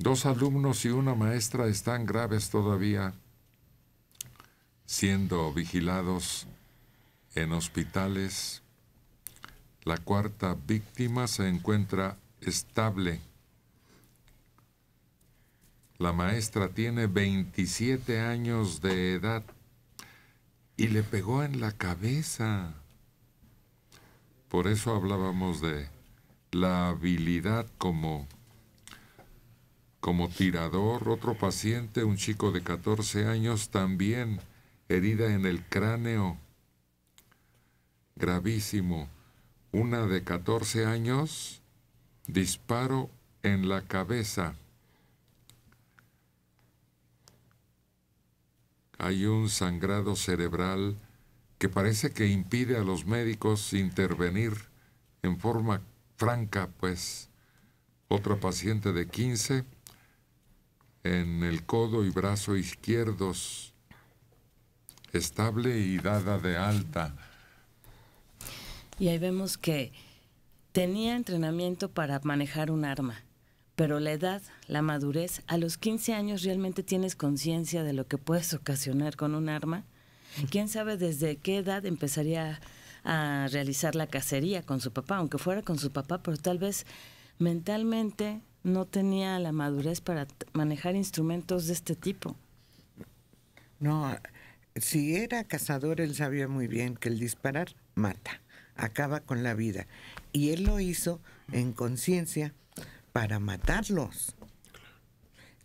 Dos alumnos y una maestra están graves todavía, siendo vigilados en hospitales. La cuarta víctima se encuentra estable. La maestra tiene 27 años de edad y le pegó en la cabeza. Por eso hablábamos de la habilidad como tirador. Otro paciente, un chico de 14 años, también herida en el cráneo. Gravísimo. Una de 14 años, disparo en la cabeza. Hay un sangrado cerebral que parece que impide a los médicos intervenir en forma franca, pues. Otra paciente de 15, en el codo y brazo izquierdos, estable y dada de alta. Y ahí vemos que tenía entrenamiento para manejar un arma. Pero la edad, la madurez, a los 15 años realmente tienes conciencia de lo que puedes ocasionar con un arma. ¿Quién sabe desde qué edad empezaría a realizar la cacería con su papá? Aunque fuera con su papá, pero tal vez mentalmente no tenía la madurez para manejar instrumentos de este tipo. No, si era cazador, él sabía muy bien que el disparar mata, acaba con la vida. Y él lo hizo en conciencia para matarlos.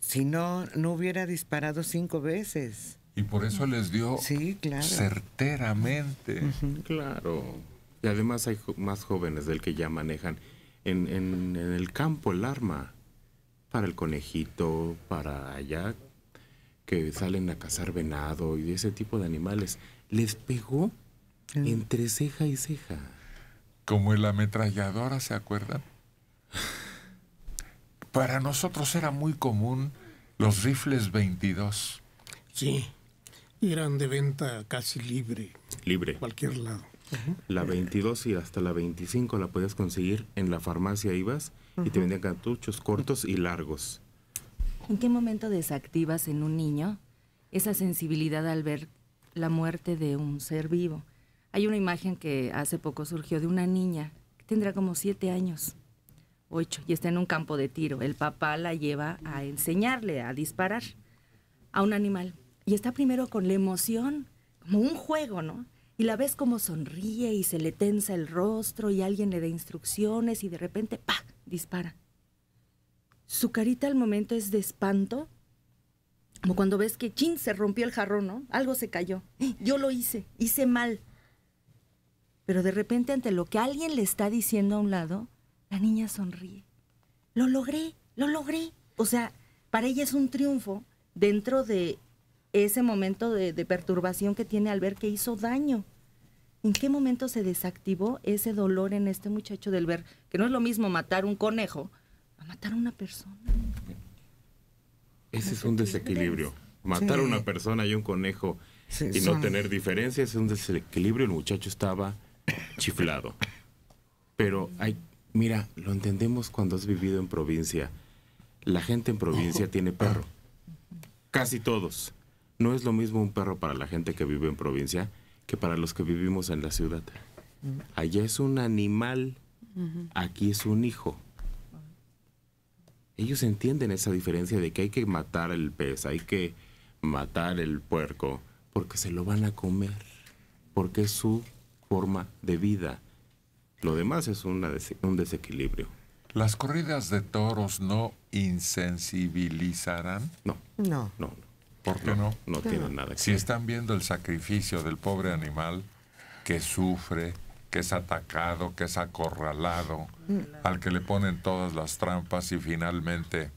Si no, no hubiera disparado 5 veces. Y por eso les dio, sí, claro, certeramente. Uh-huh. Claro. Y además hay más jóvenes del que ya manejan en el campo el arma. Para el conejito, para allá, que salen a cazar venado y ese tipo de animales. Les pegó entre ceja y ceja. Como el ametralladora, ¿se acuerdan? Para nosotros era muy común los rifles 22. Sí, eran de venta casi libre. Libre. Cualquier lado. Uh-huh. La 22 y hasta la 25 la podías conseguir en la farmacia, ibas, uh-huh, y te vendían cartuchos cortos y largos. ¿En qué momento desactivas en un niño esa sensibilidad al ver la muerte de un ser vivo? Hay una imagen que hace poco surgió de una niña que tendrá como 7 años. 8, y está en un campo de tiro. El papá la lleva a enseñarle a disparar a un animal. Y está primero con la emoción, como un juego, ¿no? Y la ves como sonríe y se le tensa el rostro y alguien le da instrucciones y de repente, ¡pah!, dispara. Su carita al momento es de espanto, como cuando ves que, chin, se rompió el jarrón, ¿no? Algo se cayó. Yo lo hice, hice mal. Pero de repente, ante lo que alguien le está diciendo a un lado, la niña sonríe. Lo logré, lo logré. O sea, para ella es un triunfo dentro de ese momento de perturbación que tiene al ver que hizo daño. ¿En qué momento se desactivó ese dolor en este muchacho del ver que no es lo mismo matar un conejo a matar a una persona? Ese es un desequilibrio. Matar a una persona y un conejo y no tener diferencia es un desequilibrio. El muchacho estaba chiflado. Pero hay... Mira, lo entendemos cuando has vivido en provincia. La gente en provincia tiene perro. Casi todos. No es lo mismo un perro para la gente que vive en provincia que para los que vivimos en la ciudad. Allá es un animal, aquí es un hijo. Ellos entienden esa diferencia de que hay que matar el pez, hay que matar el puerco, porque se lo van a comer, porque es su forma de vida. Lo demás es un desequilibrio. ¿Las corridas de toros no insensibilizarán? No. No. No. ¿Por qué no? No tienen nada que ver. Si están viendo el sacrificio del pobre animal que sufre, que es atacado, que es acorralado, al que le ponen todas las trampas y finalmente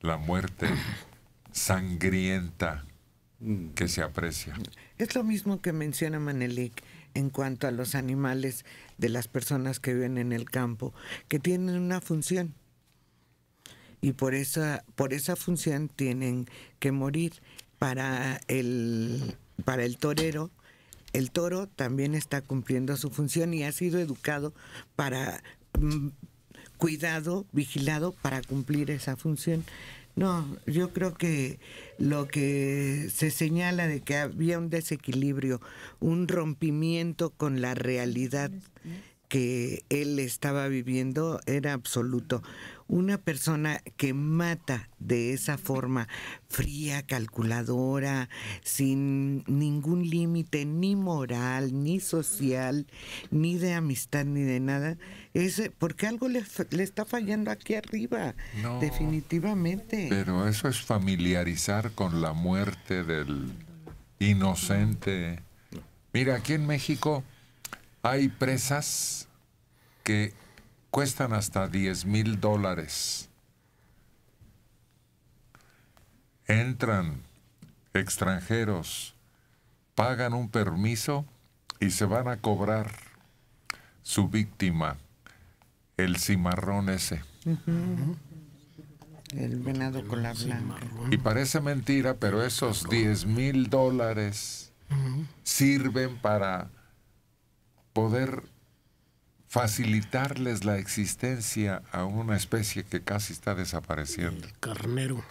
la muerte sangrienta que se aprecia. Es lo mismo que menciona Manelic en cuanto a los animales de las personas que viven en el campo, que tienen una función y por esa función tienen que morir. Para el torero, el toro también está cumpliendo su función y ha sido educado para cuidado, vigilado para cumplir esa función. No, yo creo que lo que se señala de que había un desequilibrio, un rompimiento con la realidad que él estaba viviendo era absoluto. Una persona que mata de esa forma, fría, calculadora, sin ningún límite, ni moral, ni social, ni de amistad, ni de nada, es porque algo le está fallando aquí arriba, no, definitivamente. Pero eso es familiarizar con la muerte del inocente. Mira, aquí en México hay presas que cuestan hasta $10,000. Entran extranjeros, pagan un permiso y se van a cobrar su víctima, el cimarrón ese. Uh-huh. El venado con la blanca. Y parece mentira, pero esos $10,000 sirven para poder facilitarles la existencia a una especie que casi está desapareciendo. El carnero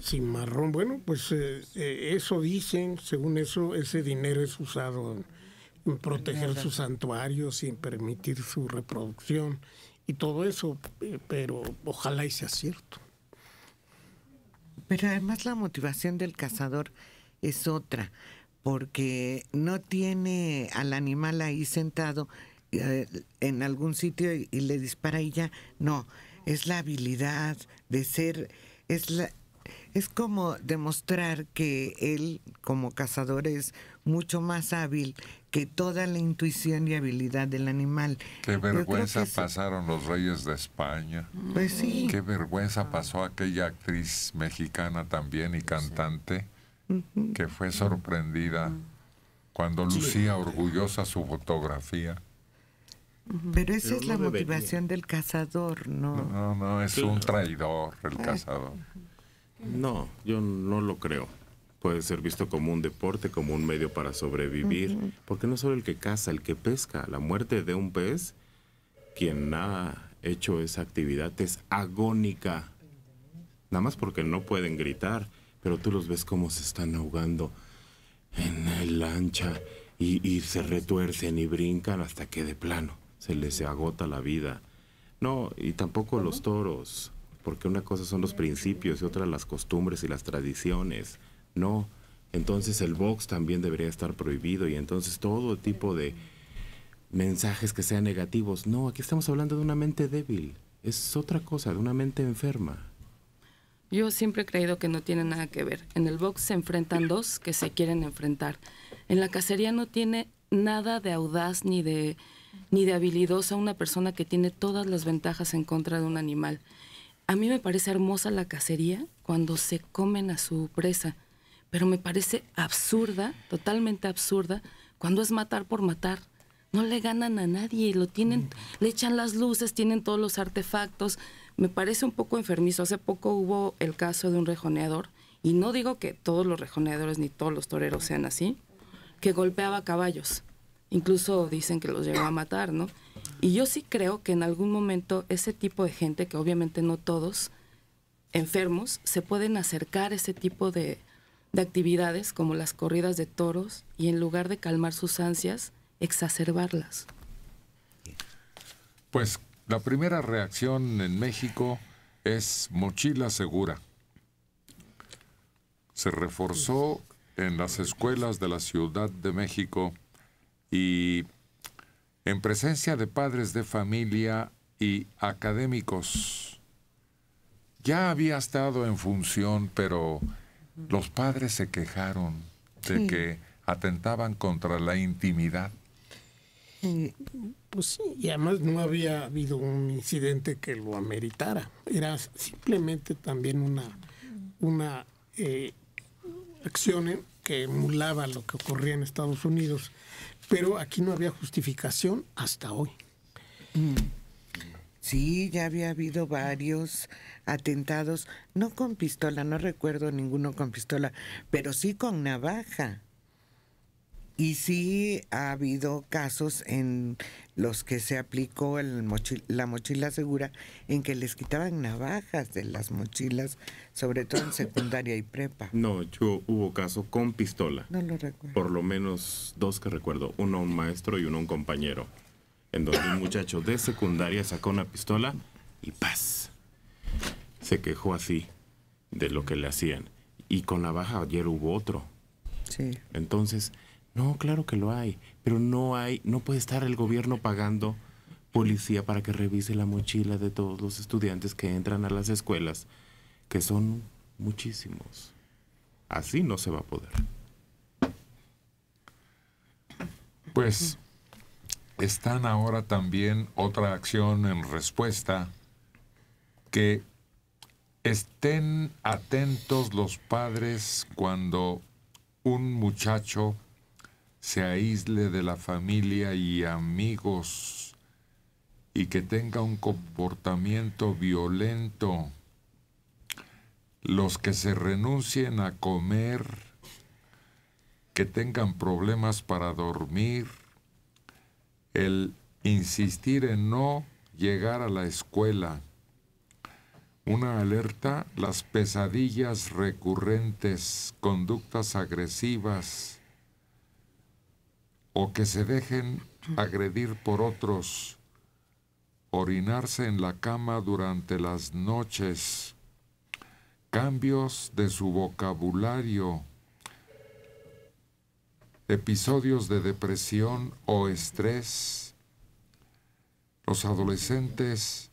cimarrón. Bueno, pues eso dicen, según eso, ese dinero es usado en proteger sus santuarios y en permitir su reproducción y todo eso, pero ojalá y sea cierto. Pero además la motivación del cazador es otra, porque no tiene al animal ahí sentado en algún sitio y le dispara y ya. No, es la habilidad de ser, es como demostrar que él como cazador es mucho más hábil que toda la intuición y habilidad del animal. Qué vergüenza pasaron los reyes de España. Pues sí. Qué vergüenza pasó aquella actriz mexicana también y cantante que fue sorprendida cuando lucía orgullosa su fotografía. Pero esa es la motivación del cazador, ¿no? No, no, es un traidor el cazador. No, yo no lo creo. Puede ser visto como un deporte, como un medio para sobrevivir. Porque no solo el que caza, el que pesca. La muerte de un pez, quien ha hecho esa actividad, es agónica. Nada más porque no pueden gritar, pero tú los ves cómo se están ahogando en la lancha y se retuercen y brincan hasta que de plano se les agota la vida. No, y tampoco los toros, porque una cosa son los principios y otra las costumbres y las tradiciones. No, entonces el box también debería estar prohibido y entonces todo tipo de mensajes que sean negativos. No, aquí estamos hablando de una mente débil, es otra cosa, de una mente enferma. Yo siempre he creído que no tiene nada que ver. En el box se enfrentan dos que se quieren enfrentar. En la cacería no tiene nada de audaz ni de habilidosa una persona que tiene todas las ventajas en contra de un animal. A mí me parece hermosa la cacería cuando se comen a su presa, pero me parece absurda, totalmente absurda, cuando es matar por matar. No le ganan a nadie, lo tienen, le echan las luces, tienen todos los artefactos. Me parece un poco enfermizo. Hace poco hubo el caso de un rejoneador, y no digo que todos los rejoneadores ni todos los toreros sean así, que golpeaba caballos. Incluso dicen que los llegó a matar, ¿no? Y yo sí creo que en algún momento ese tipo de gente, que obviamente no todos, enfermos, se pueden acercar a ese tipo de actividades como las corridas de toros y en lugar de calmar sus ansias, exacerbarlas. Pues la primera reacción en México es mochila segura. Se reforzó en las escuelas de la Ciudad de México y en presencia de padres de familia y académicos. Ya había estado en función, pero los padres se quejaron de que atentaban contra la intimidad. Pues sí, y además no había habido un incidente que lo ameritara. Era simplemente también una acción que emulaba lo que ocurría en Estados Unidos, pero aquí no había justificación hasta hoy. Sí, ya había habido varios atentados, no con pistola, no recuerdo ninguno con pistola, pero sí con navaja. Y sí ha habido casos en los que se aplicó la mochila segura, en que les quitaban navajas de las mochilas, sobre todo en secundaria y prepa. No, yo hubo casos con pistola. No lo recuerdo. Por lo menos dos que recuerdo, uno a un maestro y uno a un compañero, en donde un muchacho de secundaria sacó una pistola y ¡paz! Se quejó así de lo que le hacían. Y con navaja ayer hubo otro. Sí. Entonces... No, claro que lo hay, pero no puede estar el gobierno pagando policía para que revise la mochila de todos los estudiantes que entran a las escuelas, que son muchísimos. Así no se va a poder. Pues están ahora también otra acción en respuesta, que estén atentos los padres cuando un muchacho se aísle de la familia y amigos y que tenga un comportamiento violento. Los que se renuncien a comer, que tengan problemas para dormir, el insistir en no llegar a la escuela. Una alerta: las pesadillas recurrentes, conductas agresivas, o que se dejen agredir por otros, orinarse en la cama durante las noches, cambios de su vocabulario, episodios de depresión o estrés. Los adolescentes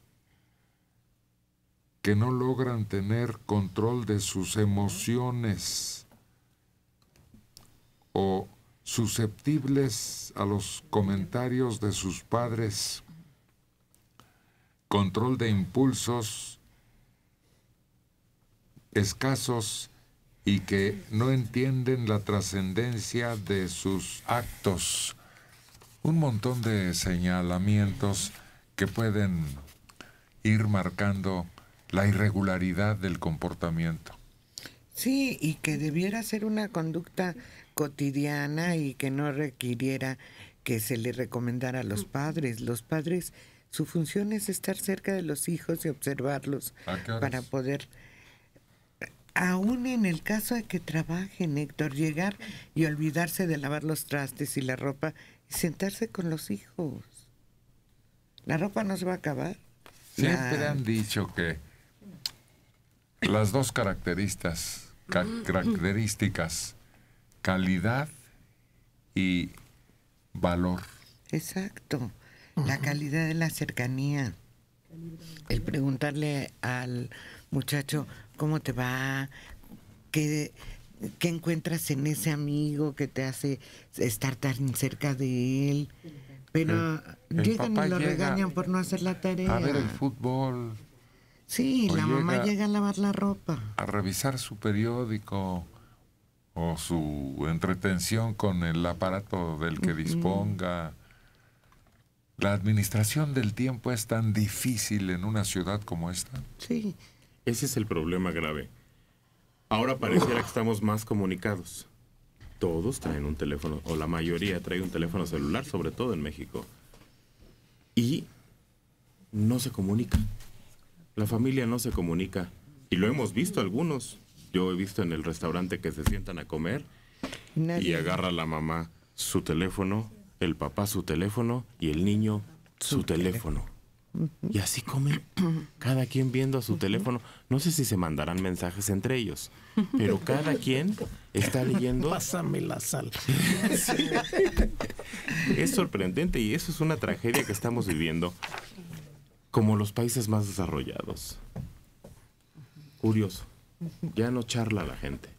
que no logran tener control de sus emociones o susceptibles a los comentarios de sus padres, control de impulsos escasos y que no entienden la trascendencia de sus actos. Un montón de señalamientos que pueden ir marcando la irregularidad del comportamiento. Sí, y que debiera ser una conducta cotidiana y que no requiriera que se le recomendara a los padres. Los padres, su función es estar cerca de los hijos y observarlos para poder, aún en el caso de que trabajen, Héctor, llegar y olvidarse de lavar los trastes y la ropa y sentarse con los hijos. La ropa no se va a acabar. Siempre han dicho que las dos características, calidad y valor. Exacto. La calidad de la cercanía. El preguntarle al muchacho cómo te va, qué encuentras en ese amigo que te hace estar tan cerca de él. Pero llegan y lo regañan por no hacer la tarea. A ver el fútbol. Sí, la mamá llega a lavar la ropa. A revisar su periódico o su entretención con el aparato del que disponga. La administración del tiempo es tan difícil en una ciudad como esta. Sí. Ese es el problema grave. Ahora pareciera que estamos más comunicados. Todos traen un teléfono, o la mayoría trae un teléfono celular, sobre todo en México. Y no se comunica. La familia no se comunica. Y lo hemos visto algunos. Yo he visto en el restaurante que se sientan a comer y agarra la mamá su teléfono, el papá su teléfono y el niño su teléfono. Y así comen, cada quien viendo a su teléfono. No sé si se mandarán mensajes entre ellos, pero cada quien está leyendo. Pásame la sal. Sí. Es sorprendente, y eso es una tragedia que estamos viviendo como los países más desarrollados. Curioso. Ya no charla la gente.